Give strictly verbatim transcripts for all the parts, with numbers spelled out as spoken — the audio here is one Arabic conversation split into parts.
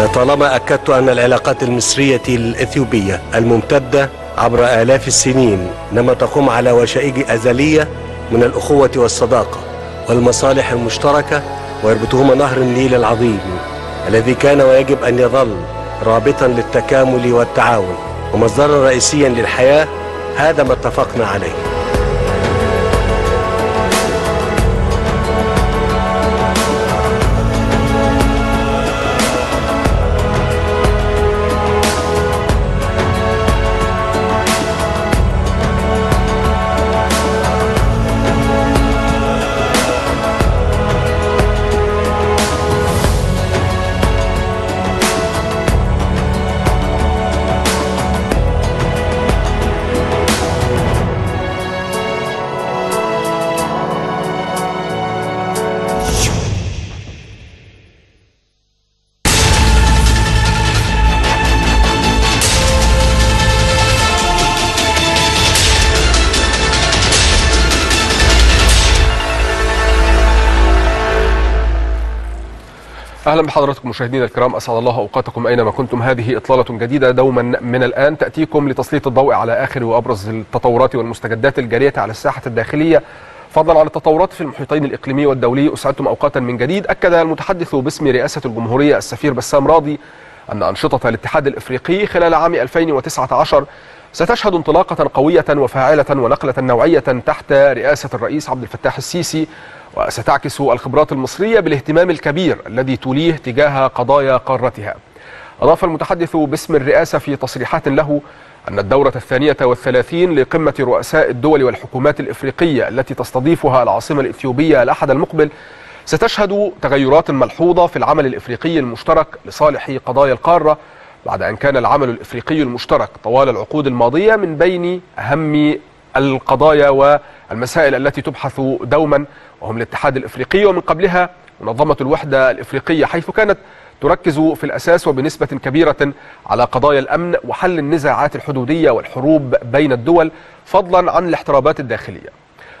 لطالما أكدت أن العلاقات المصرية الإثيوبية الممتدة عبر آلاف السنين إنما تقوم على وشائج أزلية من الأخوة والصداقة والمصالح المشتركة، ويربطهما نهر النيل العظيم الذي كان ويجب أن يظل رابطا للتكامل والتعاون ومصدرا رئيسيا للحياة. هذا ما اتفقنا عليه. أهلا بحضراتكم مشاهدينا الكرام، أسعد الله أوقاتكم أينما كنتم. هذه إطلالة جديدة دوما من الآن تأتيكم لتسليط الضوء على آخر وأبرز التطورات والمستجدات الجارية على الساحة الداخلية، فضلا عن التطورات في المحيطين الإقليمي والدولي. أسعدتم أوقاتا من جديد. أكد المتحدث باسم رئاسة الجمهورية السفير بسام راضي أن أنشطة الاتحاد الإفريقي خلال عام ألفين وتسعة عشر ستشهد انطلاقة قوية وفاعلة ونقلة نوعية تحت رئاسة الرئيس عبد الفتاح السيسي، وستعكس الخبرات المصرية بالاهتمام الكبير الذي توليه تجاه قضايا قارتها. أضاف المتحدث باسم الرئاسة في تصريحات له أن الدورة الثانية والثلاثين لقمة رؤساء الدول والحكومات الإفريقية التي تستضيفها العاصمة الإثيوبية الأحد المقبل ستشهد تغيرات ملحوظة في العمل الإفريقي المشترك لصالح قضايا القارة، بعد أن كان العمل الإفريقي المشترك طوال العقود الماضية من بين أهم القضايا والمسائل التي تبحث دوما، وهم الاتحاد الإفريقي ومن قبلها منظمة الوحدة الإفريقية، حيث كانت تركز في الأساس وبنسبة كبيرة على قضايا الأمن وحل النزاعات الحدودية والحروب بين الدول، فضلا عن الاحترابات الداخلية.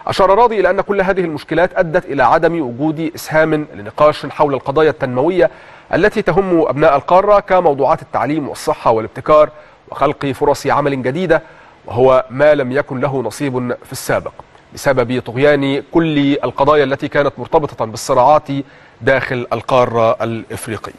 أشار راضي إلى أن كل هذه المشكلات أدت إلى عدم وجود إسهام لنقاش حول القضايا التنموية التي تهم أبناء القارة كموضوعات التعليم والصحة والابتكار وخلق فرص عمل جديدة، وهو ما لم يكن له نصيب في السابق بسبب طغيان كل القضايا التي كانت مرتبطة بالصراعات داخل القارة الإفريقية.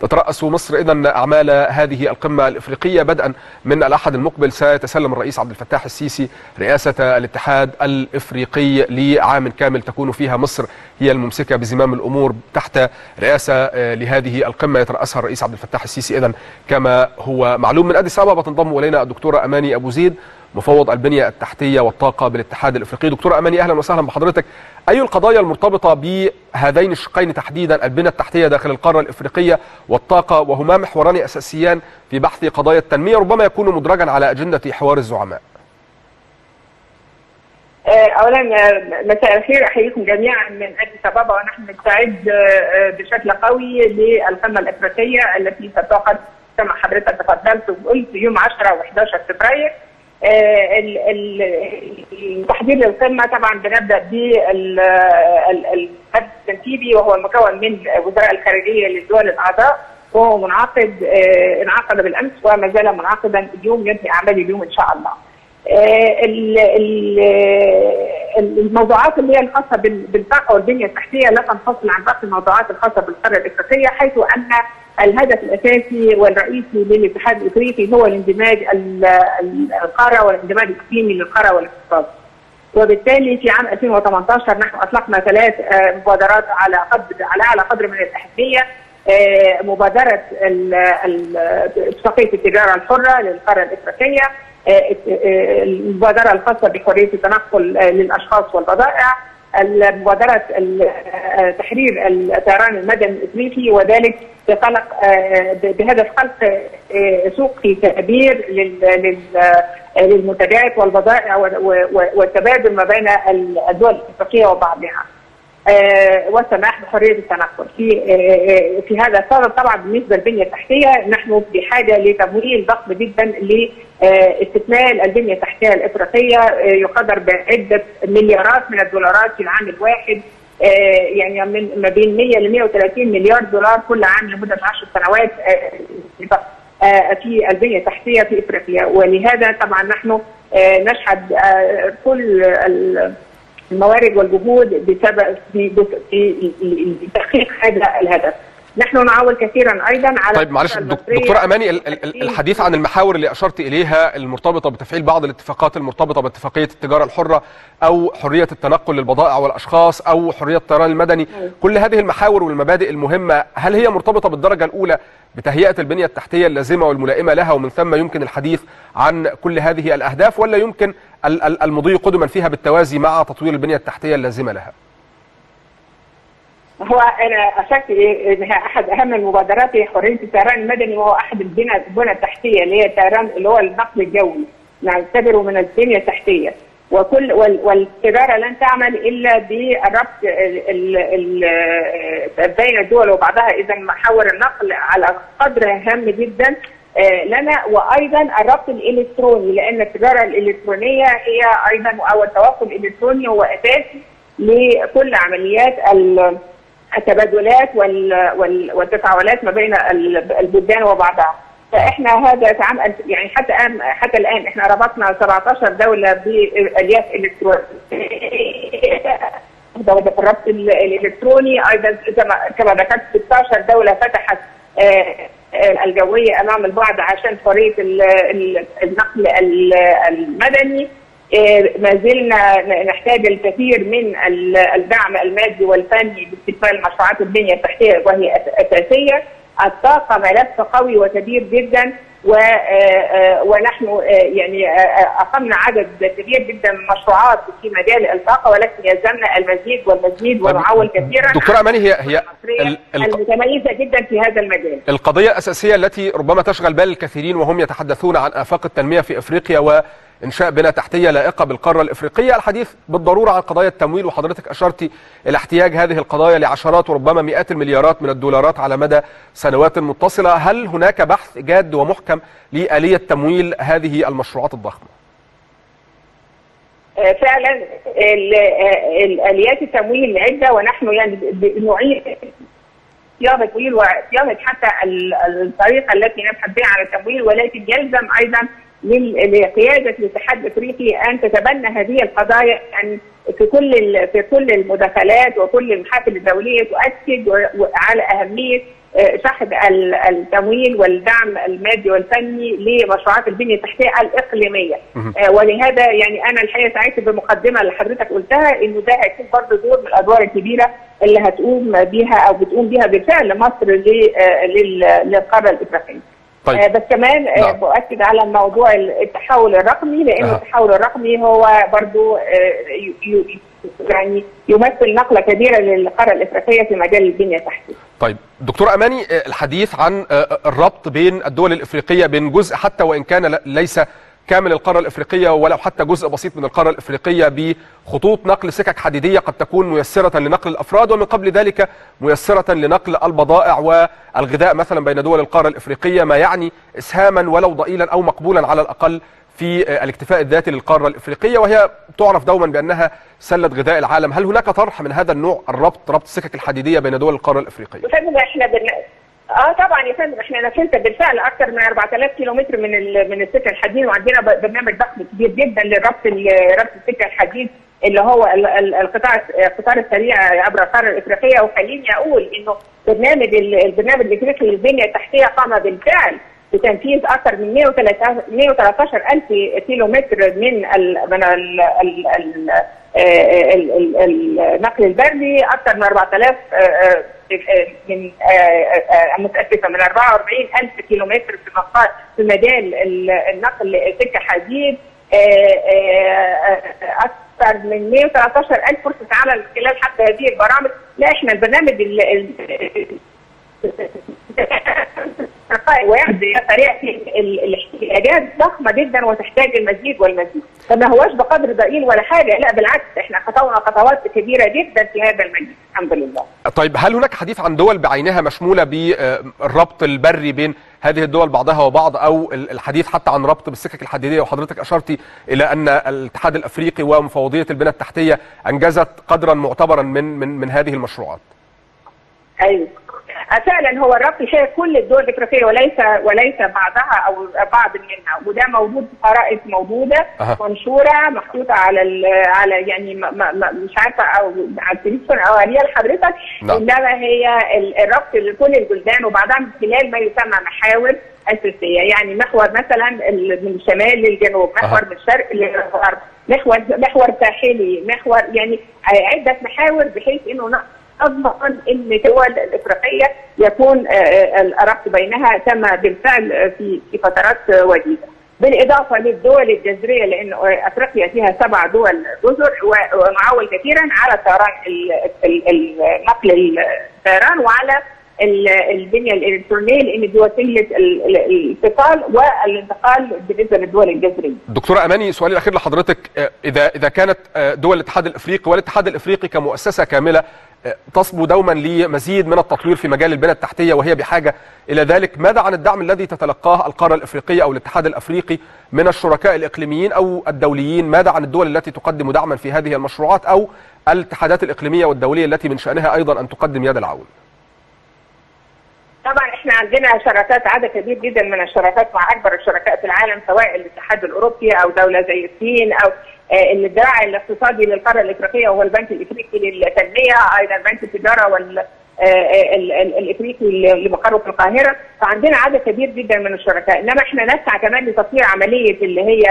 تترأس مصر إذن أعمال هذه القمة الإفريقية. بدءا من الأحد المقبل سيتسلم الرئيس عبد الفتاح السيسي رئاسة الاتحاد الإفريقي لعام كامل تكون فيها مصر هي الممسكة بزمام الأمور تحت رئاسة لهذه القمة يترأسها الرئيس عبد الفتاح السيسي إذن كما هو معلوم. من أديس أبابا تنضم إلينا الدكتورة أماني أبو زيد، مفوض البنية التحتية والطاقة بالاتحاد الإفريقي. دكتورة أماني أهلا وسهلا بحضرتك. أي القضايا المرتبطة بهذين الشقين تحديدا، البنية التحتية داخل القارة الإفريقية والطاقة، وهما محوران أساسيان في بحث قضايا التنمية ربما يكون مدرجا على أجندة حوار الزعماء؟ أولا مساء الخير، أحييكم جميعا من أديس أبابا، ونحن نستعد بشكل قوي للقمة الإفريقية التي ستعقد كما حضرتك تفضلت وقلت يوم عشرة وحداشر فبراير. التحضير للقمه طبعا بنبدا بالمجلس التنفيذي وهو المكون من وزراء الخارجيه للدول الاعضاء، وهو منعقد انعقد بالامس وما زال منعقدا اليوم، ينتهي اعمال اليوم ان شاء الله. الموضوعات اللي هي الخاصه بالطاقه والبنيه التحتيه لا تنفصل عن باقي الموضوعات الخاصه بالقاره الافريقيه، حيث ان الهدف الاساسي والرئيسي للاتحاد الافريقي هو الاندماج القاره والاندماج الاقليمي للقاره والاقتصاد. وبالتالي في عام ألفين وثمانية عشر نحن اطلقنا ثلاث مبادرات على قدر على اعلى قدر من الاهميه. مبادره اتفاقيه التجاره الحره للقاره الافريقيه، المبادره الخاصه بحريه التنقل للاشخاص والبضائع، مبادره تحرير الطيران المدني الافريقي، وذلك بخلق بهدف خلق سوق كبير للمنتجات والبضائع والتبادل ما بين الدول الافريقيه وبعضها، والسماح بحريه التنقل. في في هذا الصدد طبعا بالنسبه للبنيه التحتيه نحن بحاجه لتمويل ضخم جدا لاستكمال البنيه التحتيه الافريقيه، يقدر بعده مليارات من الدولارات في العام الواحد يعني من ما بين مئة لمئة وثلاثين مليار دولار كل عام لمده عشر سنوات في البنيه التحتيه في افريقيا، ولهذا طبعا نحن نشهد كل الموارد والجهود بسبب لتحقيق هذا الهدف. نحن نعول كثيرا ايضا على طيب معلش دكتوره اماني، الحديث عن المحاور اللي اشرت اليها المرتبطه بتفعيل بعض الاتفاقات المرتبطه باتفاقيه التجاره الحره او حريه التنقل للبضائع والاشخاص او حريه الطيران المدني، كل هذه المحاور والمبادئ المهمه هل هي مرتبطه بالدرجه الاولى بتهيئه البنيه التحتيه اللازمه والملائمه لها ومن ثم يمكن الحديث عن كل هذه الاهداف، ولا يمكن المضي قدما فيها بالتوازي مع تطوير البنيه التحتيه اللازمه لها؟ هو انا اشك انها احد اهم المبادرات هي حريه الطيران المدني، وهو احد البنى التحتيه اللي هي الطيران اللي هو النقل الجوي نعتبره من البنيه التحتيه، وكل والتجاره لن تعمل الا بالربط بين الدول وبعضها، اذا محاور النقل على قدر هام جدا لنا، وايضا الربط الالكتروني لان التجاره الالكترونيه هي ايضا او التواصل الالكتروني هو اساسي لكل عمليات ال التبادلات والتفاعلات ما بين البلدان وبعضها. فاحنا هذا تعامل يعني حتى الان حتى الان احنا ربطنا سبعة عشر دوله بالياف الالكترونيه، دوله الربط الالكتروني ايضا كما ذكرت ستة عشر دوله فتحت الجويه امام البعض عشان حريه النقل المدني. ما زلنا نحتاج الكثير من الدعم المادي والفني لاستكمال مشروعات البنيه التحتيه وهي اساسيه. الطاقه ملف قوي وكبير جدا، ونحن يعني اقمنا عدد كبير جدا من المشروعات في مجال الطاقه، ولكن يلزمنا المزيد والمزيد ونعول كثيرا. دكتوره اماني، هي هي المتميزه جدا في هذا المجال. القضيه الاساسيه التي ربما تشغل بال الكثيرين وهم يتحدثون عن افاق التنميه في افريقيا و إنشاء بنى تحتية لائقة بالقارة الإفريقية، الحديث بالضرورة عن قضايا التمويل، وحضرتك أشرتي إلى احتياج هذه القضايا لعشرات وربما مئات المليارات من الدولارات على مدى سنوات متصلة. هل هناك بحث جاد ومحكم لآلية تمويل هذه المشروعات الضخمة؟ فعلا آليات التمويل عدة، ونحن يعني بنعيد صياغة التمويل وصياغة حتى الطريقة التي نبحث بها على التمويل، ولكن يلزم أيضا لقياده الاتحاد الافريقي ان تتبنى هذه القضايا يعني في كل في كل المداخلات وكل المحافل الدوليه تؤكد على اهميه شحذ التمويل والدعم المادي والفني لمشروعات البنيه التحتيه الاقليميه. ولهذا يعني انا الحقيقه سعيت بالمقدمه اللي حضرتك قلتها انه ده هيكون برضه دور من الادوار الكبيره اللي هتقوم بها او بتقوم بها بالفعل مصر للقاره الافريقيه. طيب. بس كمان لا. بأكد على موضوع التحول الرقمي لأن أه. التحول الرقمي هو برضو يعني يمثل نقلة كبيرة للقارة الإفريقية في مجال البنية التحتية. طيب دكتور أماني، الحديث عن الربط بين الدول الإفريقية بين جزء حتى وإن كان ليس كامل القارة الإفريقية ولو حتى جزء بسيط من القارة الإفريقية بخطوط نقل سكك حديدية قد تكون ميسرة لنقل الأفراد ومن قبل ذلك ميسرة لنقل البضائع والغذاء مثلا بين دول القارة الإفريقية، ما يعني إسهاما ولو ضئيلا أو مقبولا على الأقل في الاكتفاء الذاتي للقارة الإفريقية وهي تعرف دوما بأنها سلة غذاء العالم. هل هناك طرح من هذا النوع الربط ربط السكك الحديدية بين دول القارة الإفريقية؟ اه طبعا يا فندم، احنا نفذنا بالفعل اكثر من أربعة آلاف كيلومتر من من السكه الحديد، وعندنا برنامج ضخم كبير جدا لربط ربط السكه الحديد اللي هو القطاع القطار السريع عبر القاره الافريقيه. وخليني اقول انه برنامج البرنامج الافريقي للبنيه التحتيه قام بالفعل بتنفيذ اكثر من مئة وثلاثة عشر ألف كيلومتر من ال من ال ال ال النقل البري، اكثر من أربعة آلاف من متاسفه من أربعة وأربعين ألف كيلومتر في مقاطع في مجال النقل سكه حديد، اكثر من مئة وثلاثة عشر ألف فرصه عمل خلال حتى هذه البرامج. لا احنا البرنامج ويعدي طريقه الاحتياجات ضخمه جدا وتحتاج المزيد والمزيد، فما هواش بقدر ضئيل ولا حاجه، لا بالعكس احنا خطونا خطوات كبيره جدا في هذا المجال الحمد لله. طيب هل هناك حديث عن دول بعينها مشموله بالربط البري بين هذه الدول بعضها وبعض، او الحديث حتى عن ربط بالسكك الحديديه. وحضرتك اشرتي الى ان الاتحاد الافريقي ومفوضيه البنى التحتيه انجزت قدرا معتبرا من من من هذه المشروعات. ايوه فعلا، هو الربط شايف كل الدول الافريقيه وليس وليس بعضها او بعض منها، وده موجود في خرائط موجوده أه. منشوره محطوطه على ال على يعني ما ما مش عارفه او على التليفون او عليها لحضرتك، انما هي الربط لكل البلدان وبعضها من خلال ما يسمى محاور اساسيه، يعني محور مثلا من الشمال للجنوب، محور أه. من الشرق للغرب، محور محور ساحلي، محور يعني عده محاور بحيث انه أضمن أن الدول الإفريقية يكون الربط بينها تم بالفعل في فترات وجيزة، بالإضافة للدول الجزرية، لأن أفريقيا فيها سبع دول جزر ونعول كثيرا على طيران نقل الطيران وعلى البنية الإلكترونية، لأن دي وسيلة الاتصال والانتقال بالنسبة للدول الجزرية. دكتورة أماني، سؤالي الأخير لحضرتك، إذا إذا كانت دول الاتحاد الإفريقي والاتحاد الإفريقي كمؤسسة كاملة تصبو دوما لمزيد من التطوير في مجال البنى التحتية وهي بحاجة إلى ذلك، ماذا عن الدعم الذي تتلقاه القارة الإفريقية أو الاتحاد الإفريقي من الشركاء الإقليميين أو الدوليين؟ ماذا عن الدول التي تقدم دعما في هذه المشروعات أو الاتحادات الإقليمية والدولية التي من شأنها أيضا أن تقدم يد العون؟ طبعا احنا عندنا شراكات، عدد كبير جدا من الشراكات مع اكبر الشركاء في العالم، سواء الاتحاد الاوروبي او دوله زي الصين او آه الذراع الاقتصادي للقاره الافريقيه وهو البنك الافريقي للتنميه، ايضا بنك التجاره وال الافريقي اللي مقره في القاهره، فعندنا عدد كبير جدا من الشركاء، انما احنا نسعى كمان لتطوير عمليه اللي هي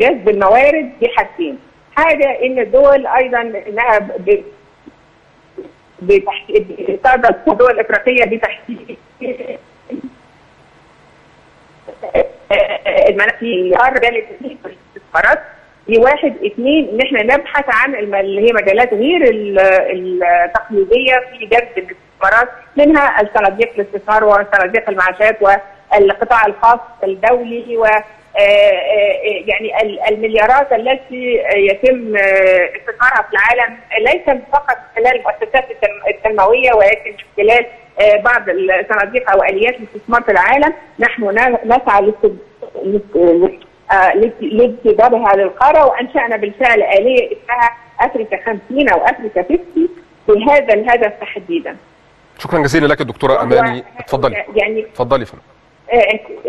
جذب الموارد بحاجتين، حاجه ان الدول ايضا انها بتحديد الدول الافريقيه بتحديد المناطق قرر الاستثمارات، دي واحد. اثنين، ان احنا نبحث عن اللي هي مجالات غير التقليديه في جذب الاستثمارات، منها الصناديق الاستثمار وصناديق المعاشات والقطاع الخاص الدولي و يعني المليارات التي يتم استثمارها في العالم ليس فقط خلال المؤسسات التنمويه ولكن خلال بعض الصناديق او اليات الاستثمار في العالم. نحن نسعى لاستجابتها للقاره، وانشانا بالفعل اليه اسمها افريكا خمسين او افريكا خمسين لهذا الهدف تحديدا. شكرا جزيلا لك الدكتوره اماني، اتفضلي يعني اتفضلي فندم.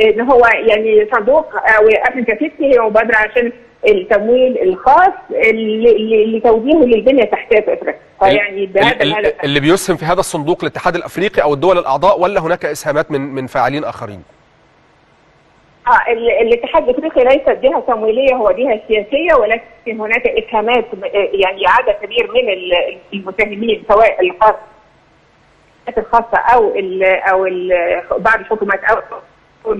ان هو يعني صندوق او افريكا خمسين هي مبادره عشان التمويل الخاص اللي توجيهه للبنيه التحتيه في افريقيا، فيعني بهذا الهدف اللي بيسهم في هذا الصندوق الاتحاد الافريقي او الدول الاعضاء، ولا هناك اسهامات من من فاعلين اخرين؟ اه الاتحاد الافريقي ليس جهه تمويليه، هو جهه سياسيه، ولكن هناك اسهامات يعني عدد كبير من المساهمين سواء الخاص الخاصه او ال او ال بعض الحكومات او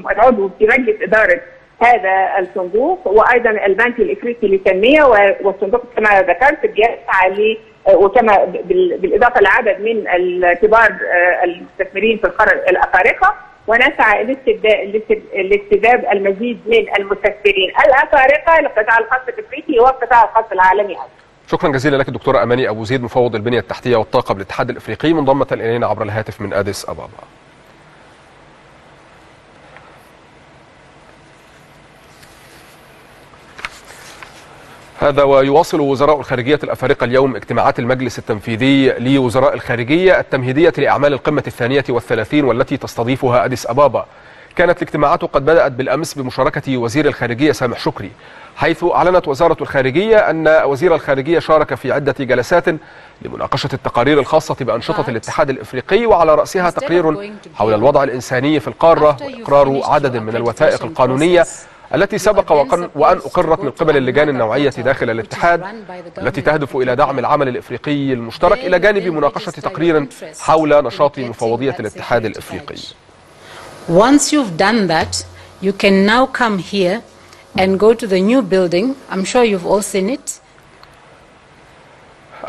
عضو في مجلس اداره هذا الصندوق، وايضا البنك الافريقي للتنميه والصندوق كما ذكرت بيسعى وكما بالاضافه لعدد من الكبار المستثمرين في القاره الافارقه، ونسعى لاستجذاب المزيد من المستثمرين الافارقه للقطاع الخاص الافريقي والقطاع الخاص العالمي ايضا. شكرا جزيلا لك الدكتوره اماني ابو زيد، مفوض البنيه التحتيه والطاقه بالاتحاد الافريقي، منضمه الينا عبر الهاتف من اديس ابابا. هذا ويواصل وزراء الخارجية الأفارقة اليوم اجتماعات المجلس التنفيذي لوزراء الخارجية التمهيدية لأعمال القمة الثانية والثلاثين والتي تستضيفها أديس أبابا. كانت الاجتماعات قد بدأت بالأمس بمشاركة وزير الخارجية سامح شكري، حيث أعلنت وزارة الخارجية أن وزير الخارجية شارك في عدة جلسات لمناقشة التقارير الخاصة بأنشطة الاتحاد الإفريقي، وعلى رأسها تقرير حول الوضع الإنساني في القارة وإقرار عدد من الوثائق القانونية التي سبق وأن أقرت من قبل اللجان النوعية داخل الاتحاد التي تهدف إلى دعم العمل الإفريقي المشترك، إلى جانب مناقشة تقرير حول نشاط مفوضية الاتحاد الإفريقي. Once you've done that, you can now come here and go to the new building. I'm sure you've all seen it.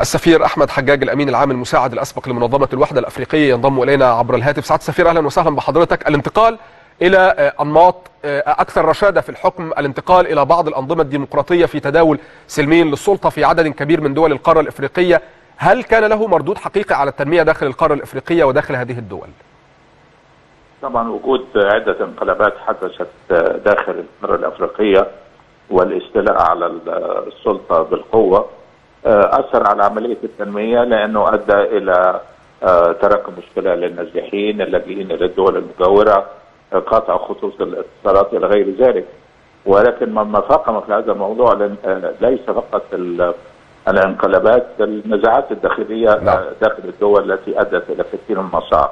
السفير أحمد حجاج الأمين العام المساعد الأسبق لمنظمة الوحدة الأفريقية ينضم إلينا عبر الهاتف. سعادة السفير أهلا وسهلا بحضرتك. الانتقال إلى أنماط أكثر رشادة في الحكم، الانتقال إلى بعض الأنظمة الديمقراطية في تداول سلمين للسلطة في عدد كبير من دول القارة الإفريقية، هل كان له مردود حقيقي على التنمية داخل القارة الإفريقية وداخل هذه الدول؟ طبعا وجود عدة انقلابات حدثت داخل المرة الأفريقية والاستيلاء على السلطة بالقوة أثر على عملية التنمية، لأنه أدى إلى تراكم الشلال للنازحين اللاجئين إلى الدول المجاورة، قطع خطوط الاتصالات إلى غير ذلك. ولكن ما فاقم في هذا الموضوع ليس فقط الانقلابات، النزاعات الداخلية داخل الدول التي أدت إلى كثير من المصاعب.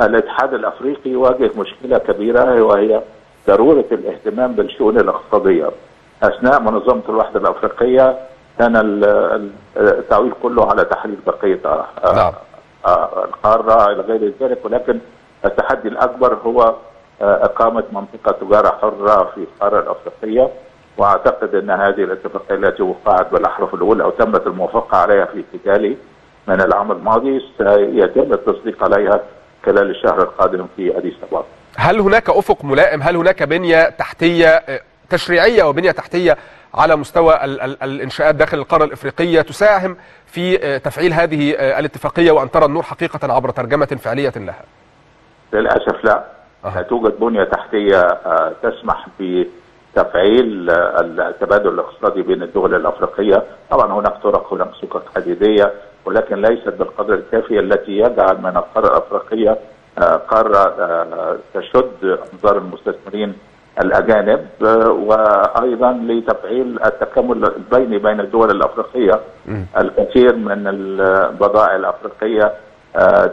الاتحاد الافريقي يواجه مشكله كبيره وهي ضروره الاهتمام بالشؤون الاقتصاديه. اثناء منظمه الوحده الافريقيه كان التعويل كله على تحرير بقيه القاره الى غير ذلك، ولكن التحدي الاكبر هو اقامه منطقه تجاره حره في القاره الافريقيه، واعتقد ان هذه الاتفاقيه التي وقعت بالاحرف الاولى او تمت الموافقه عليها في كيجالي من العام الماضي سيتم التصديق عليها خلال الشهر القادم في أديس أبابا. هل هناك أفق ملائم؟ هل هناك بنية تحتية تشريعية وبنية تحتية على مستوى ال ال الإنشاءات داخل القارة الإفريقية تساهم في تفعيل هذه الاتفاقية وأن ترى النور حقيقة عبر ترجمة فعلية لها؟ للأسف لا. أه. توجد بنية تحتية تسمح بتفعيل التبادل الاقتصادي بين الدول الأفريقية. طبعا هناك طرق، هناك سكك حديدية، ولكن ليست بالقدر الكافي التي يجعل من القارة الأفريقية قارة تشد أنظار المستثمرين الأجانب، وأيضا لتفعيل التكامل البيني بين الدول الأفريقية. الكثير من البضائع الأفريقية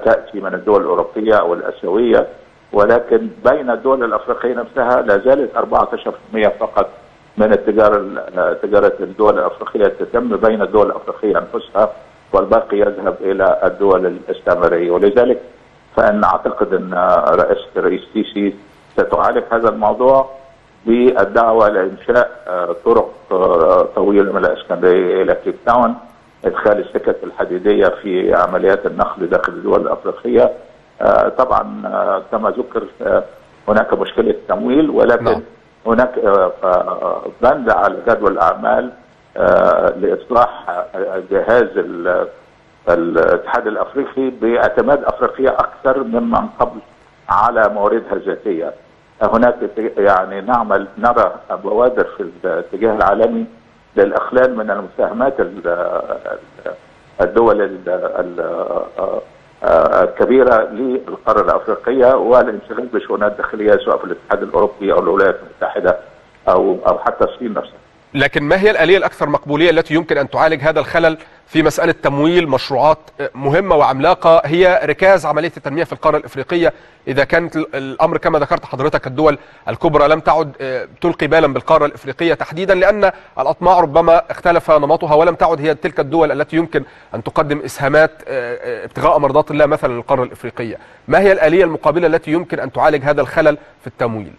تأتي من الدول الأوروبية أو الآسيوية، ولكن بين الدول الأفريقية نفسها لا زالت أربعة عشر بالمئة فقط من التجارة تجارة الدول الأفريقية تتم بين الدول الأفريقية أنفسها، والباقي يذهب الى الدول الاستعماريه. ولذلك فان اعتقد ان رئاسه الرئيس السيسي ستعالج هذا الموضوع بالدعوه لانشاء طرق طويله من الاسكندريه الى كيب تاون، ادخال السكك الحديديه في عمليات النقل داخل الدول الافريقيه. طبعا كما ذكر هناك مشكله تمويل، ولكن هناك بند على جدول الاعمال لإصلاح جهاز الاتحاد الأفريقي باعتماد أفريقية أكثر مما قبل على مواردها الذاتية. هناك يعني نعمل نرى بوادر في الاتجاه العالمي للإخلال من المساهمات الدول الكبيرة للقارة الأفريقية والانشغال بشؤونات داخلية سواء في الاتحاد الأوروبي أو الولايات المتحدة أو أو حتى الصين نفسها. لكن ما هي الآلية الأكثر مقبولية التي يمكن أن تعالج هذا الخلل في مسألة تمويل مشروعات مهمة وعملاقة هي ركاز عملية التنمية في القارة الإفريقية، إذا كانت الأمر كما ذكرت حضرتك الدول الكبرى لم تعد تلقي بالا بالقارة الإفريقية تحديدا لأن الأطماع ربما اختلف نمطها ولم تعد هي تلك الدول التي يمكن أن تقدم إسهامات ابتغاء مرضات الله مثلا للقارة الإفريقية؟ ما هي الآلية المقابلة التي يمكن أن تعالج هذا الخلل في التمويل؟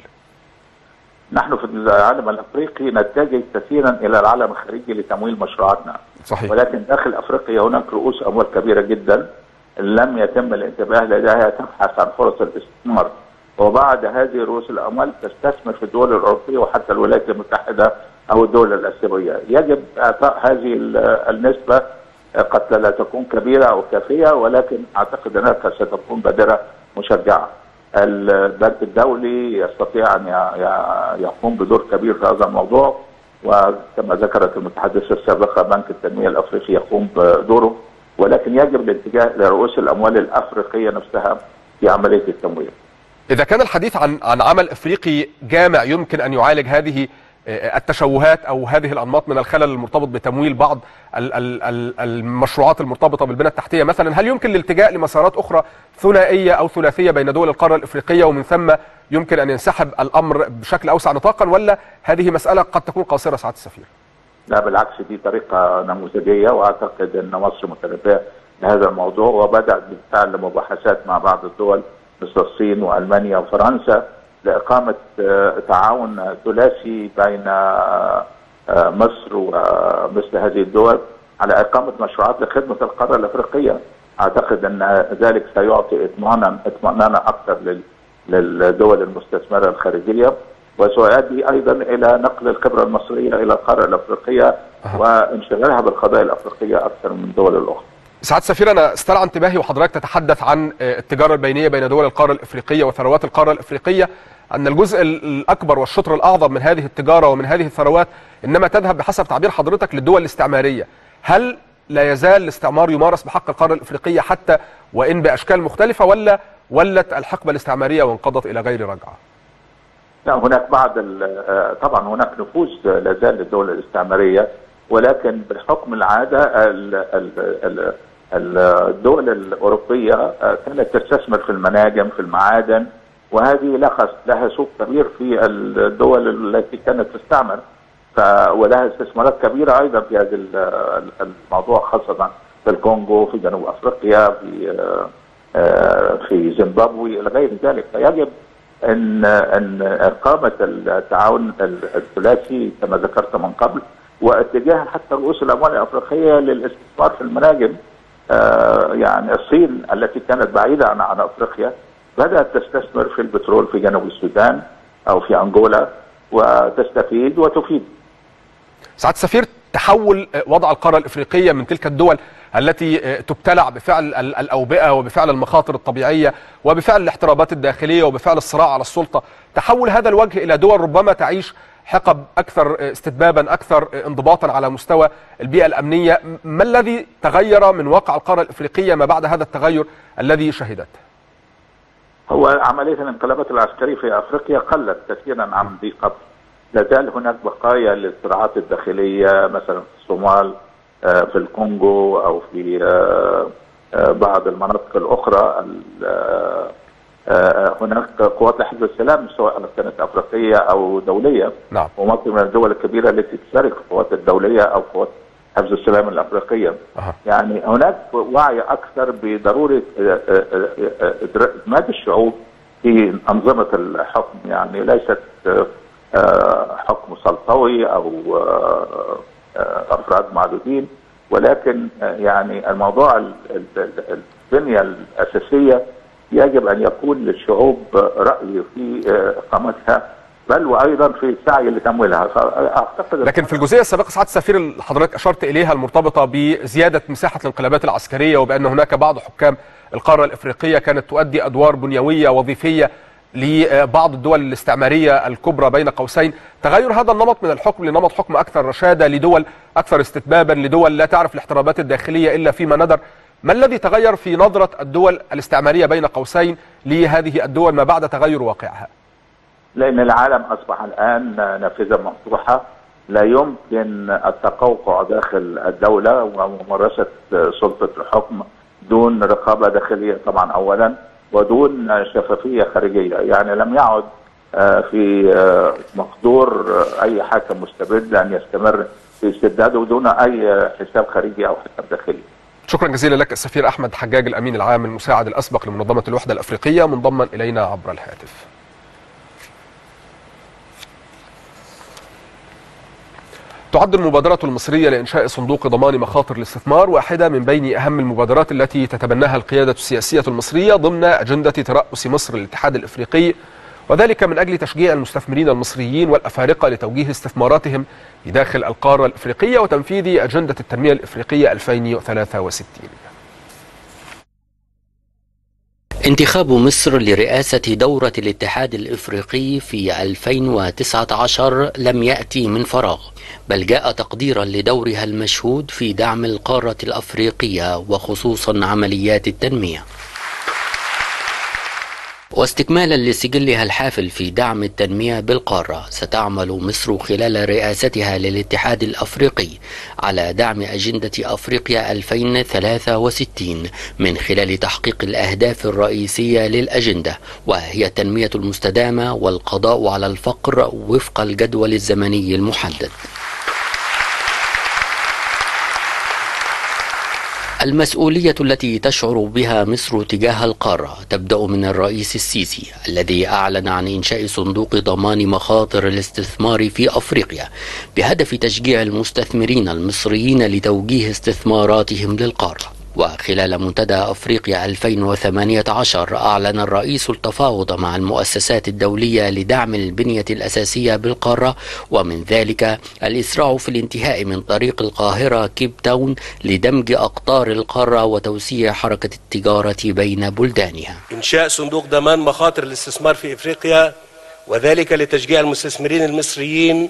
نحن في العالم الافريقي نتجه كثيرا الى العالم الخارجي لتمويل مشروعاتنا. صحيح. ولكن داخل افريقيا هناك رؤوس اموال كبيره جدا لم يتم الانتباه لديها تبحث عن فرص الاستثمار، وبعد هذه رؤوس الاموال تستثمر في الدول الاوروبيه وحتى الولايات المتحده او الدول الاسيويه. يجب اعطاء هذه النسبه، قد لا تكون كبيره او كافيه، ولكن اعتقد انها ستكون بادره مشجعه. البنك الدولي يستطيع ان يقوم بدور كبير في هذا الموضوع، وكما ذكرت المتحدثه السابقه بنك التنميه الافريقي يقوم بدوره، ولكن يجب الاتجاه لرؤوس الاموال الافريقيه نفسها في عمليه التمويل. اذا كان الحديث عن عن عمل افريقي جامع يمكن ان يعالج هذه التشوهات او هذه الانماط من الخلل المرتبط بتمويل بعض المشروعات المرتبطه بالبنى التحتيه مثلا، هل يمكن الالتجاء لمسارات اخرى ثنائيه او ثلاثيه بين دول القاره الافريقيه ومن ثم يمكن ان ينسحب الامر بشكل اوسع نطاقا، ولا هذه مساله قد تكون قاصره سعاده السفير؟ لا بالعكس، دي طريقه نموذجيه، واعتقد ان مصر متنبهه لهذا الموضوع وبدات بالفعل مباحثات مع بعض الدول مثل الصين والمانيا وفرنسا لإقامة تعاون ثلاثي بين مصر ومثل هذه الدول على إقامة مشروعات لخدمة القارة الأفريقية. أعتقد أن ذلك سيعطي إطمئنانا إطمئنانا أكثر للدول المستثمرة الخارجية، وسيؤدي أيضا إلى نقل الخبرة المصرية إلى القارة الأفريقية وانشغالها بالقضايا الأفريقية أكثر من الدول الأخرى. سعادة السفير، أنا استرعى انتباهي وحضرتك تتحدث عن التجارة البينية بين دول القارة الإفريقية وثروات القارة الإفريقية، أن الجزء الأكبر والشطر الأعظم من هذه التجارة ومن هذه الثروات إنما تذهب بحسب تعبير حضرتك للدول الاستعمارية. هل لا يزال الاستعمار يمارس بحق القارة الإفريقية حتى وإن بأشكال مختلفة، ولا ولت الحقبة الاستعمارية وانقضت إلى غير رجعة؟ لا، هناك بعض طبعا هناك نفوذ لا زال للدول الاستعمارية، ولكن بحكم العادة ال ال ال الدول الأوروبية كانت تستثمر في المناجم في المعادن، وهذه لها سوق كبير في الدول التي كانت تستعمر، ولها استثمارات كبيرة أيضا في هذا الموضوع، خاصة في الكونغو، في جنوب أفريقيا، في في زيمبابوي إلى غير ذلك. فيجب أن أن إقامة التعاون الثلاثي كما ذكرت من قبل، واتجاه حتى رؤوس الأموال الأفريقية للاستثمار في المناجم. يعني الصين التي كانت بعيدة عن عن أفريقيا بدأت تستثمر في البترول في جنوب السودان أو في أنغولا وتستفيد وتفيد. سعادة السفير، تحول وضع القارة الإفريقية من تلك الدول التي تبتلع بفعل الأوبئة وبفعل المخاطر الطبيعية وبفعل الاحترابات الداخلية وبفعل الصراع على السلطة، تحول هذا الوجه إلى دول ربما تعيش حقب أكثر استتبابا، أكثر انضباطا على مستوى البيئة الأمنية. ما الذي تغير من واقع القارة الإفريقية ما بعد هذا التغير الذي شهدته؟ هو عملية الانقلابات العسكرية في أفريقيا قلت كثيرا عن ذي قبل. لا زال هناك بقايا للصراعات الداخلية، مثلا في الصومال، في الكونغو، أو في بعض المناطق الأخرى. هناك قوات حفظ السلام سواء كانت أفريقية أو دولية. نعم. ومصر من الدول الكبيرة التي تشارك في القوات الدولية أو قوات حفظ السلام الأفريقية. أه. يعني هناك وعي أكثر بضرورة إدماج الشعوب في أنظمة الحكم، يعني ليست حكم سلطوي أو أفراد معدودين، ولكن يعني الموضوع البنية الأساسية يجب أن يكون للشعوب رأي في إقامتها، بل وأيضا في السعي لتمويلها. فأعتقد لكن في الجزئية السابقة سعادة السفير اللي حضرتك أشرت إليها المرتبطة بزيادة مساحة الانقلابات العسكرية، وبأن هناك بعض حكام القارة الإفريقية كانت تؤدي أدوار بنيوية وظيفية لبعض الدول الاستعمارية الكبرى بين قوسين، تغير هذا النمط من الحكم لنمط حكم أكثر رشادة، لدول أكثر استتبابا، لدول لا تعرف الاحترابات الداخلية إلا فيما ندر. ما الذي تغير في نظرة الدول الاستعمارية بين قوسين لهذه الدول ما بعد تغير واقعها؟ لأن العالم أصبح الآن نافذة مفتوحة، لا يمكن التقوقع داخل الدولة وممارسة سلطة الحكم دون رقابة داخلية طبعا أولا، ودون شفافية خارجية. يعني لم يعد في مقدور أي حاكم مستبد أن يستمر في استبداده دون أي حساب خارجي أو حساب داخلي. شكرا جزيلا لك السفير أحمد حجاج، الأمين العام المساعد الأسبق لمنظمة الوحدة الأفريقية، منضما إلينا عبر الهاتف. تعد المبادرة المصرية لإنشاء صندوق ضمان مخاطر الاستثمار واحدة من بين أهم المبادرات التي تتبناها القيادة السياسية المصرية ضمن أجندة ترأس مصر للاتحاد الإفريقي، وذلك من أجل تشجيع المستثمرين المصريين والأفارقة لتوجيه استثماراتهم بداخل القارة الإفريقية وتنفيذ أجندة التنمية الإفريقية ألفين وثلاثة وستين. انتخاب مصر لرئاسة دورة الاتحاد الإفريقي في ألفين وتسعة عشر لم يأتي من فراغ، بل جاء تقديرا لدورها المشهود في دعم القارة الأفريقية وخصوصا عمليات التنمية، واستكمالا لسجلها الحافل في دعم التنمية بالقارة. ستعمل مصر خلال رئاستها للاتحاد الأفريقي على دعم أجندة أفريقيا ألفين وثلاثة وستين من خلال تحقيق الأهداف الرئيسية للأجندة، وهي التنمية المستدامة والقضاء على الفقر وفق الجدول الزمني المحدد. المسؤولية التي تشعر بها مصر تجاه القارة تبدأ من الرئيس السيسي الذي أعلن عن إنشاء صندوق ضمان مخاطر الاستثمار في أفريقيا بهدف تشجيع المستثمرين المصريين لتوجيه استثماراتهم للقارة. وخلال منتدى أفريقيا ألفين وثمانية عشر أعلن الرئيس التفاوض مع المؤسسات الدولية لدعم البنية الأساسية بالقارة، ومن ذلك الإسراع في الانتهاء من طريق القاهرة كيب تاون لدمج أقطار القارة وتوسيع حركة التجارة بين بلدانها. إنشاء صندوق ضمان مخاطر الاستثمار في إفريقيا، وذلك لتشجيع المستثمرين المصريين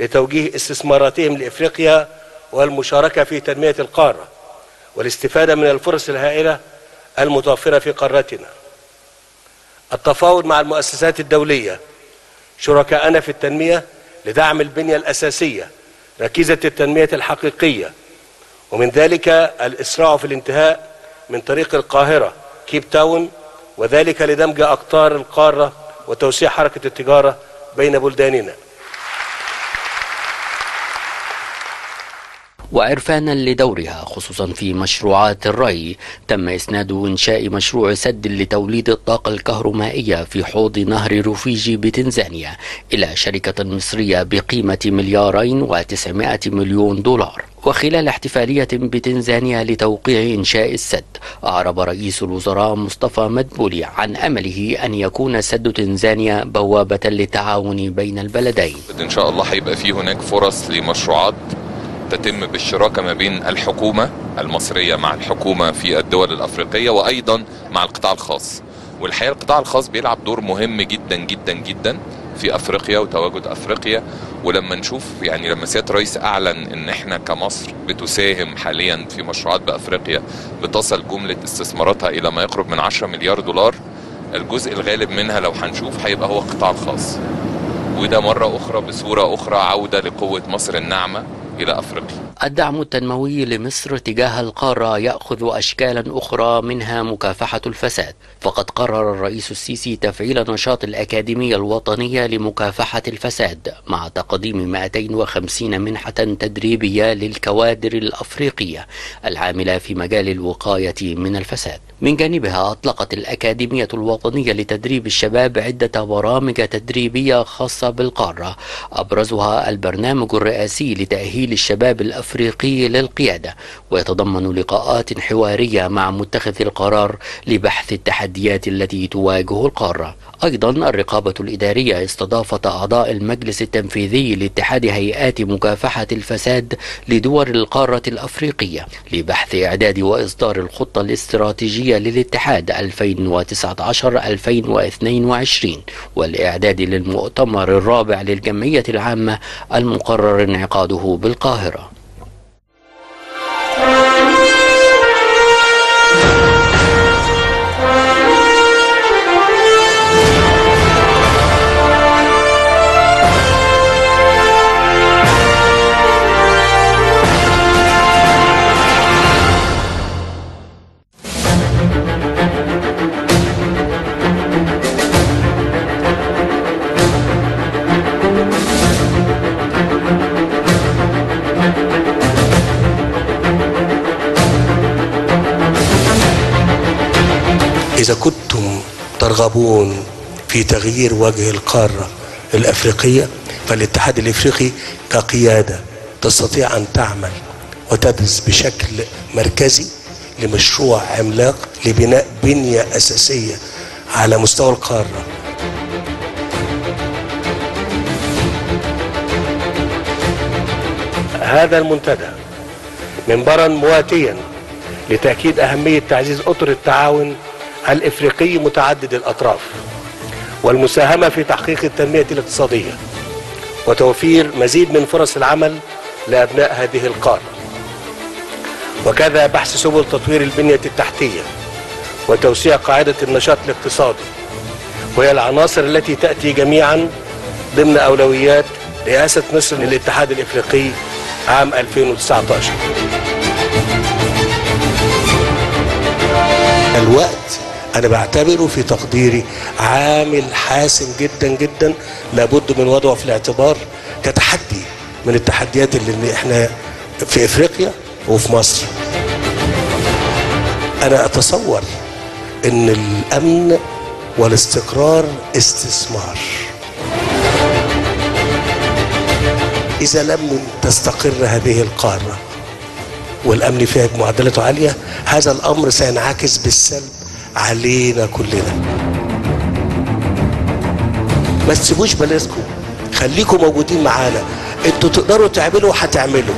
لتوجيه استثماراتهم لإفريقيا والمشاركة في تنمية القارة والاستفادة من الفرص الهائلة المتوفرة في قارتنا. التفاوض مع المؤسسات الدولية شركاءنا في التنمية لدعم البنية الأساسية ركيزة التنمية الحقيقية، ومن ذلك الإسراع في الانتهاء من طريق القاهرة كيب تاون، وذلك لدمج أقطار القارة وتوسيع حركة التجارة بين بلداننا. وعرفانا لدورها خصوصا في مشروعات الري، تم إسناد إنشاء مشروع سد لتوليد الطاقة الكهرومائية في حوض نهر رفيجي بتنزانيا إلى شركة مصرية بقيمة مليارين وتسعمائة مليون دولار. وخلال احتفالية بتنزانيا لتوقيع إنشاء السد، أعرب رئيس الوزراء مصطفى مدبولي عن أمله أن يكون سد تنزانيا بوابة للتعاون بين البلدين. إن شاء الله هيبقى فيه هناك فرص لمشروعات تتم بالشراكة ما بين الحكومة المصرية مع الحكومة في الدول الأفريقية، وأيضا مع القطاع الخاص. والحقيقة القطاع الخاص بيلعب دور مهم جدا جدا جدا في أفريقيا وتواجد أفريقيا. ولما نشوف يعني لما سيادة الرئيس أعلن أن احنا كمصر بتساهم حاليا في مشروعات بأفريقيا بتصل جملة استثماراتها إلى ما يقرب من عشرة مليار دولار، الجزء الغالب منها لو هنشوف هيبقى هو القطاع الخاص. وده مرة أخرى بصورة أخرى عودة لقوة مصر الناعمة إلى أفريقيا. الدعم التنموي لمصر تجاه القارة يأخذ أشكالا أخرى، منها مكافحة الفساد، فقد قرر الرئيس السيسي تفعيل نشاط الأكاديمية الوطنية لمكافحة الفساد مع تقديم مئتين وخمسين منحة تدريبية للكوادر الأفريقية العاملة في مجال الوقاية من الفساد. من جانبها أطلقت الأكاديمية الوطنية لتدريب الشباب عدة برامج تدريبية خاصة بالقارة، أبرزها البرنامج الرئاسي لتأهيل للشباب الأفريقي للقيادة، ويتضمن لقاءات حوارية مع متخذي القرار لبحث التحديات التي تواجه القارة. أيضا الرقابة الإدارية استضافت أعضاء المجلس التنفيذي لاتحاد هيئات مكافحة الفساد لدول القارة الأفريقية لبحث إعداد وإصدار الخطة الاستراتيجية للاتحاد ألفين وتسعة عشر ألفين واثنين وعشرين والإعداد للمؤتمر الرابع للجمعية العامة المقرر انعقاده بالقاهرة. إذا كنتم ترغبون في تغيير وجه القارة الأفريقية، فالاتحاد الإفريقي كقيادة تستطيع أن تعمل وتدرس بشكل مركزي لمشروع عملاق لبناء بنية أساسية على مستوى القارة. هذا المنتدى منبرا مواتيا لتأكيد أهمية تعزيز أطر التعاون الإفريقي متعدد الأطراف والمساهمة في تحقيق التنمية الاقتصادية وتوفير مزيد من فرص العمل لأبناء هذه القارة، وكذا بحث سبل تطوير البنية التحتية وتوسيع قاعدة النشاط الاقتصادي، وهي العناصر التي تأتي جميعا ضمن أولويات رئاسة مصر للاتحاد الإفريقي عام ألفين وتسعة عشر. الوقت أنا بعتبره في تقديري عامل حاسم جدا جدا لابد من وضعه في الاعتبار كتحدي من التحديات اللي احنا في إفريقيا وفي مصر. أنا أتصور إن الأمن والاستقرار استثمار. إذا لم تستقر هذه القارة والأمن فيها معدلاته عالية، هذا الأمر سينعكس بالسلب علينا كلنا. ما تسيبوش بلاسكم، خليكم موجودين معانا، انتوا تقدروا تعملوا هتعملوا.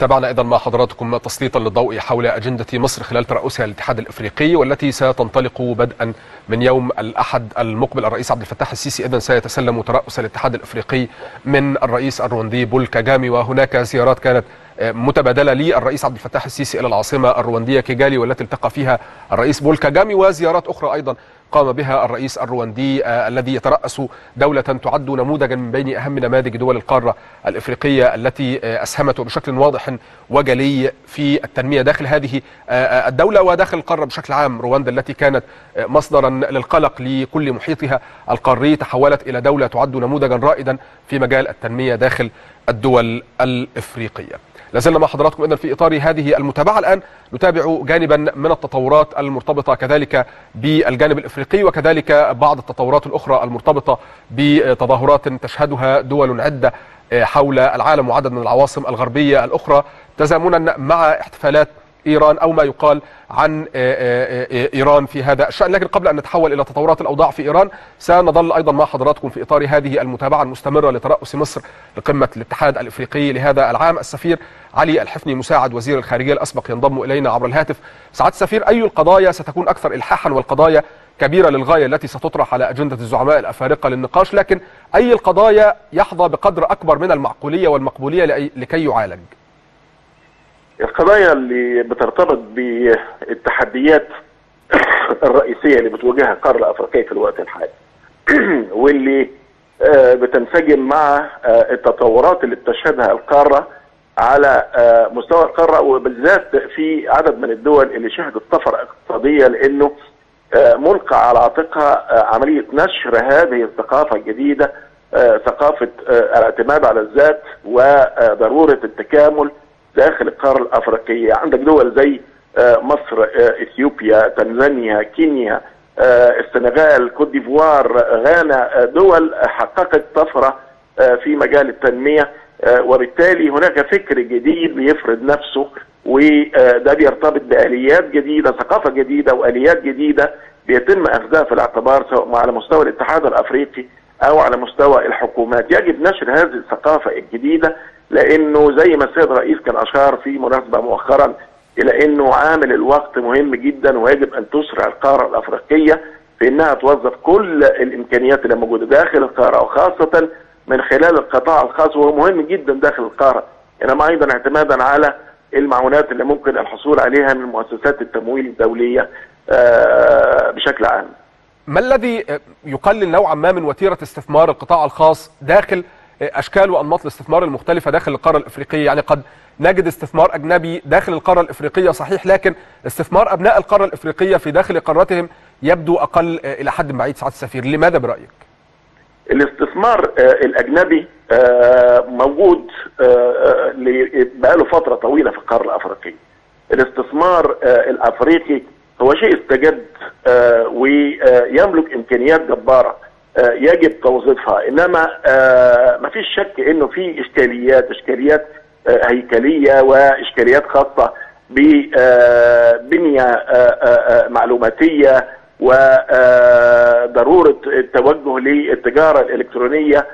تابعنا ايضا مع حضراتكم تسليط الضوء حول اجنده مصر خلال ترأسها الاتحاد الافريقي، والتي ستنطلق بدءا من يوم الاحد المقبل. الرئيس عبد الفتاح السيسي اذا سيتسلم ترأس الاتحاد الافريقي من الرئيس الرواندي بول كاجامي، وهناك زيارات كانت متبادله للرئيس عبد الفتاح السيسي الى العاصمه الروانديه كيجالي والتي التقى فيها الرئيس بول كاجامي، وزيارات اخرى ايضا قام بها الرئيس الرواندي آه الذي يترأس دولة تعد نموذجا من بين أهم نماذج دول القارة الإفريقية التي آه أسهمت بشكل واضح وجلي في التنمية داخل هذه آه الدولة وداخل القارة بشكل عام. رواندا التي كانت آه مصدرا للقلق لكل محيطها القاري تحولت إلى دولة تعد نموذجا رائدا في مجال التنمية داخل الدول الإفريقية. لازلنا مع حضراتكم إذن في إطار هذه المتابعة. الآن نتابع جانبا من التطورات المرتبطة كذلك بالجانب الإفريقي، وكذلك بعض التطورات الأخرى المرتبطة بتظاهرات تشهدها دول عدة حول العالم وعدد من العواصم الغربية الأخرى، تزامنا مع احتفالات إيران أو ما يقال عن إيران في هذا الشأن. لكن قبل أن نتحول إلى تطورات الأوضاع في إيران، سنظل أيضا مع حضراتكم في إطار هذه المتابعة المستمرة لترأس مصر لقمة الاتحاد الإفريقي لهذا العام. السفير علي الحفني مساعد وزير الخارجية الأسبق ينضم إلينا عبر الهاتف. سعادة السفير، أي القضايا ستكون أكثر إلحاحا والقضايا كبيرة للغاية التي ستطرح على أجندة الزعماء الأفارقة للنقاش، لكن أي القضايا يحظى بقدر أكبر من المعقولية والمقبولية لكي يعالج؟ القضايا اللي بترتبط بالتحديات الرئيسية اللي بتواجهها القارة الأفريقية في الوقت الحالي واللي بتنسجم مع التطورات اللي بتشهدها القارة على مستوى القارة، وبالذات في عدد من الدول اللي شهدت طفرة اقتصادية لأنه ملقى على عاتقها عملية نشر هذه الثقافة الجديدة، ثقافة الاعتماد على الذات وضرورة التكامل داخل القارة الأفريقية. عندك دول زي مصر، إثيوبيا، تنزانيا، كينيا، السنغال، كوت ديفوار، غانا، دول حققت طفرة في مجال التنمية، وبالتالي هناك فكر جديد بيفرض نفسه، وده بيرتبط بآليات جديدة، ثقافة جديدة وآليات جديدة بيتم أخذها في الاعتبار سواء على مستوى الاتحاد الأفريقي أو على مستوى الحكومات. يجب نشر هذه الثقافة الجديدة لأنه زي ما السيد الرئيس كان أشار في مناسبة مؤخرا إلى أنه عامل الوقت مهم جدا، ويجب أن تسرع القارة الأفريقية في أنها توظف كل الإمكانيات اللي موجودة داخل القارة، وخاصة من خلال القطاع الخاص، وهو مهم جدا داخل القارة، إنما أيضا اعتمادا على المعونات اللي ممكن الحصول عليها من مؤسسات التمويل الدولية بشكل عام. ما الذي يقلل نوعا ما من وتيرة استثمار القطاع الخاص داخل أشكال وأنماط الاستثمار المختلفة داخل القارة الإفريقية؟ يعني قد نجد استثمار أجنبي داخل القارة الإفريقية صحيح، لكن استثمار أبناء القارة الإفريقية في داخل قارتهم يبدو أقل إلى حد بعيد. سعادة السفير، لماذا برأيك؟ الاستثمار الأجنبي موجود بقاله فترة طويلة في القارة الأفريقية. الاستثمار الأفريقي هو شيء استجد ويملك إمكانيات جبارة يجب توظيفها، انما ما فيش شك انه في اشكاليات اشكاليات هيكليه واشكاليات خاصه ببنيه معلوماتيه وضروره التوجه للتجاره الالكترونيه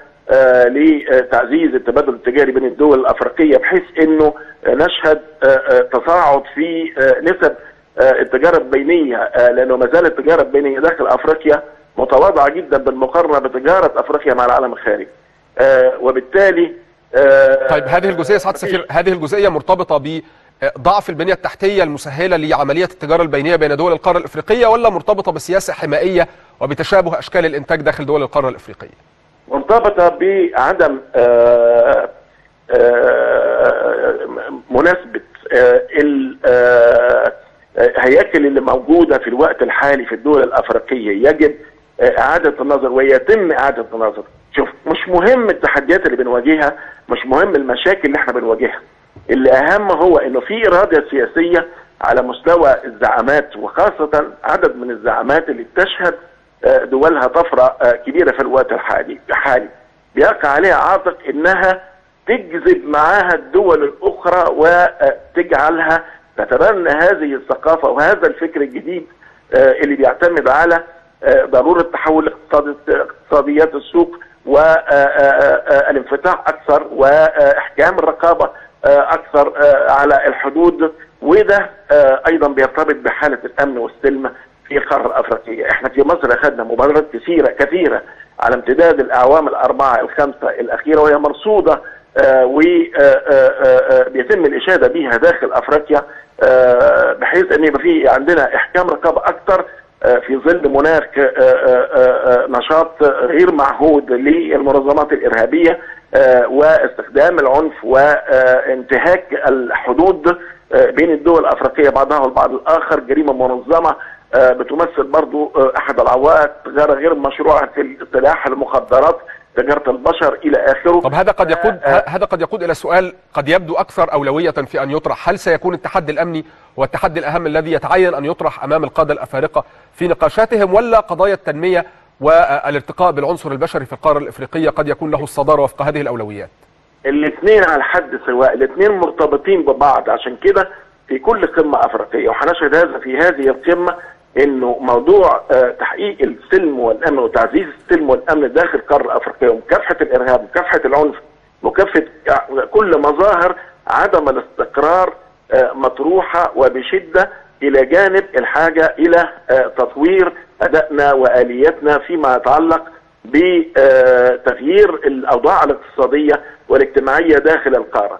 لتعزيز التبادل التجاري بين الدول الافريقيه، بحيث انه نشهد تصاعد في نسب التجاره البينيه، لانه ما زالت التجاره البينيه داخل افريقيا متواضعة جدا بالمقارنة بتجارة أفريقيا مع العالم الخارجي. آه وبالتالي آه طيب، هذه الجزئية سعادة السفير، هذه الجزئية مرتبطة بضعف البنية التحتية المسهلة لعملية التجارة البينية بين دول القارة الإفريقية، ولا مرتبطة بسياسة حمائية وبتشابه أشكال الإنتاج داخل دول القارة الإفريقية؟ مرتبطة بعدم آه آه مناسبة آه ال آه هياكل اللي موجودة في الوقت الحالي في الدول الأفريقية. يجب إعادة النظر ويتم إعادة النظر. شوف، مش مهم التحديات اللي بنواجهها، مش مهم المشاكل اللي احنا بنواجهها، اللي اهم هو انه في اراده سياسيه على مستوى الزعامات، وخاصه عدد من الزعامات اللي بتشهد دولها طفره كبيره في الوقت الحالي الحالي بيقع عليها عاتق انها تجذب معاها الدول الاخرى وتجعلها تتبنى هذه الثقافه وهذا الفكر الجديد اللي بيعتمد على ضروره تحول اقتصاديات السوق والانفتاح اكثر واحكام الرقابه اكثر على الحدود، وده ايضا بيرتبط بحاله الامن والسلم في القاره الافريقيه. احنا في مصر اخذنا مبادرات كثيره كثيره على امتداد الاعوام الاربعه الخمسه الاخيره، وهي مرصوده وبيتم الاشاده بيها داخل افريقيا بحيث ان يبقى في عندنا احكام رقابه اكثر في ظل مناخ نشاط غير معهود للمنظمات الارهابيه واستخدام العنف وانتهاك الحدود بين الدول الافريقيه بعضها والبعض الاخر، جريمه منظمه بتمثل برضو احد العوائق، تجاره غير مشروعه في السلاح، المخدرات، تجاره البشر الى اخره. طب هذا قد يقود آه هذا قد يقود الى سؤال قد يبدو اكثر اولويه في ان يطرح، هل سيكون التحدي الامني والتحدي الاهم الذي يتعين ان يطرح امام القاده الافارقه في نقاشاتهم، ولا قضايا التنميه والارتقاء بالعنصر البشري في القاره الافريقيه قد يكون له الصداره وفق هذه الاولويات؟ الاثنين على حد سواء، الاثنين مرتبطين ببعض، عشان كده في كل قمه افريقيه، وهنشهد هذا في هذه القمه، انه موضوع تحقيق السلم والامن وتعزيز السلم والامن داخل القاره الافريقيه ومكافحه الارهاب ومكافحه العنف ومكافحه كل مظاهر عدم الاستقرار مطروحه وبشده، الى جانب الحاجه الى تطوير ادائنا والياتنا فيما يتعلق بتغيير الاوضاع الاقتصاديه والاجتماعيه داخل القاره.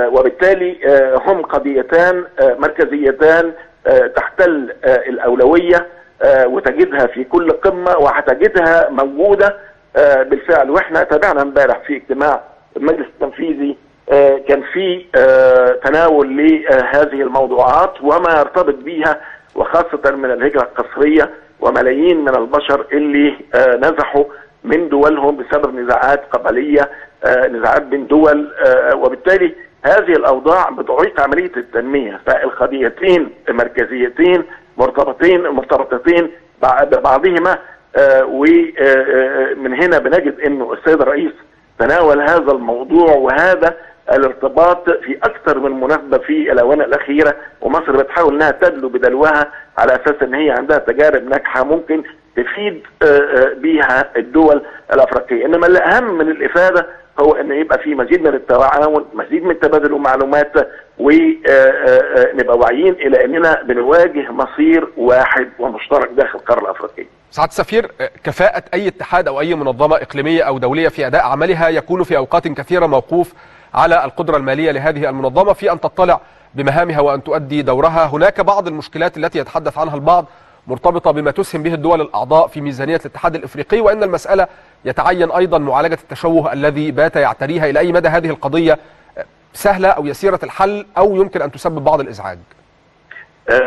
وبالتالي هم قضيتان مركزيتان تحتل الأولوية وتجدها في كل قمة، وهتجدها موجودة بالفعل. واحنا تابعنا امبارح في اجتماع المجلس التنفيذي كان في تناول لهذه الموضوعات وما يرتبط بيها، وخاصة من الهجرة القسرية وملايين من البشر اللي نزحوا من دولهم بسبب نزاعات قبلية، نزاعات بين دول، وبالتالي هذه الاوضاع بتعيق عمليه التنميه. فالقضيتين مركزيتين مرتبطين مرتبطتين ببعضهما، ومن هنا بنجد انه السيد الرئيس تناول هذا الموضوع وهذا الارتباط في اكثر من مناسبه في الاونه الاخيره، ومصر بتحاول انها تدلو بدلوها على اساس ان هي عندها تجارب ناجحه ممكن تفيد بيها الدول الافريقيه. انما الاهم من الافاده هو ان يبقى في مزيد من التعاون، مزيد من تبادل المعلومات، ونبقى واعيين الى اننا بنواجه مصير واحد ومشترك داخل القاره الافريقيه. سعاده السفير، كفاءه اي اتحاد او اي منظمه اقليميه او دوليه في اداء عملها يكون في اوقات كثيره موقوف على القدرة المالية لهذه المنظمة في أن تطلع بمهامها وأن تؤدي دورها. هناك بعض المشكلات التي يتحدث عنها البعض مرتبطة بما تسهم به الدول الأعضاء في ميزانية الاتحاد الإفريقي، وأن المسألة يتعين أيضا معالجة التشوه الذي بات يعتريها. إلى أي مدى هذه القضية سهلة أو يسيرة الحل أو يمكن أن تسبب بعض الإزعاج؟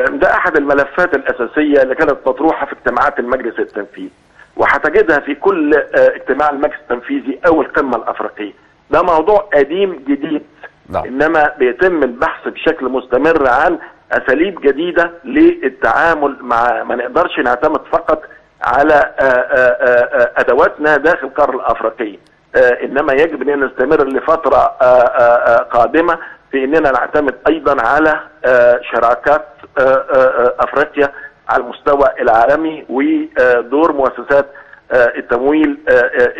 ده أحد الملفات الأساسية اللي كانت مطروحة في اجتماعات المجلس التنفيذي، وهتجدها في كل اجتماع المجلس التنفيذي أو القمة الأفريقية. ده موضوع قديم جديد، لا. انما بيتم البحث بشكل مستمر عن اساليب جديده للتعامل مع، ما نقدرش نعتمد فقط على ادواتنا داخل القاره الافريقيه، انما يجب ان نستمر لفتره قادمه في اننا نعتمد ايضا على شراكات افريقيا على المستوى العالمي ودور مؤسسات التمويل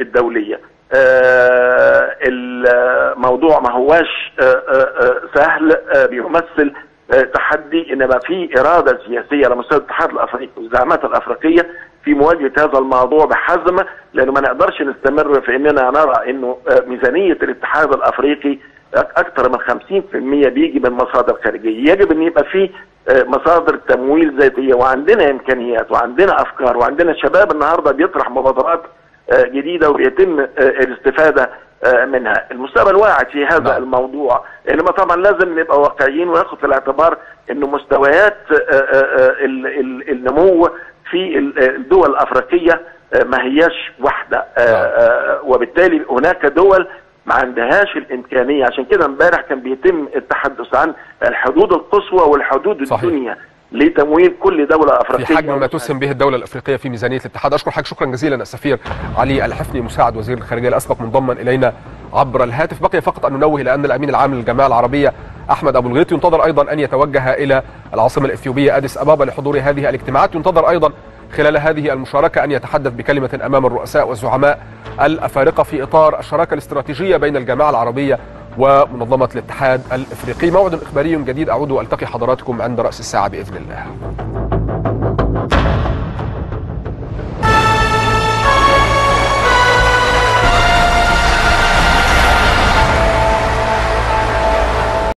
الدوليه. آه الموضوع ما هواش آه آه سهل، آه بيمثل آه تحدي، انما في اراده سياسيه على مستوى الاتحاد الافريقي والزعامات الافريقيه في مواجهه هذا الموضوع بحزم، لانه ما نقدرش نستمر في اننا نرى انه آه ميزانيه الاتحاد الافريقي اكثر من خمسين بالمئة بيجي من مصادر خارجيه. يجب ان يبقى في آه مصادر تمويل ذاتيه، وعندنا امكانيات وعندنا افكار وعندنا شباب النهارده بيطرح مبادرات جديدة ويتم الاستفادة منها. المستقبل واعد في هذا لا. الموضوع، انما طبعا لازم نبقى واقعيين وناخد في الاعتبار انه مستويات النمو في الدول الافريقية ما هياش واحدة، وبالتالي هناك دول ما عندهاش الامكانيه. عشان كده امبارح كان بيتم التحدث عن الحدود القصوى والحدود الدنيا لتمويل كل دوله افريقيه في حجم ما تسهم به الدوله الافريقيه في ميزانيه الاتحاد. اشكر حضرتك شكرا جزيلا السفير علي الحفني مساعد وزير الخارجيه الاسبق منضما الينا عبر الهاتف. بقي فقط ان ننوه الى ان الامين العام للجمعيه العربيه احمد ابو الغيط ينتظر ايضا ان يتوجه الى العاصمه الاثيوبيه اديس ابابا لحضور هذه الاجتماعات. ينتظر ايضا خلال هذه المشاركة أن يتحدث بكلمة أمام الرؤساء والزعماء الأفارقة في إطار الشراكة الاستراتيجية بين الجماعة العربية ومنظمة الاتحاد الإفريقي. موعد إخباري جديد أعود وألتقي حضراتكم عند رأس الساعة بإذن الله.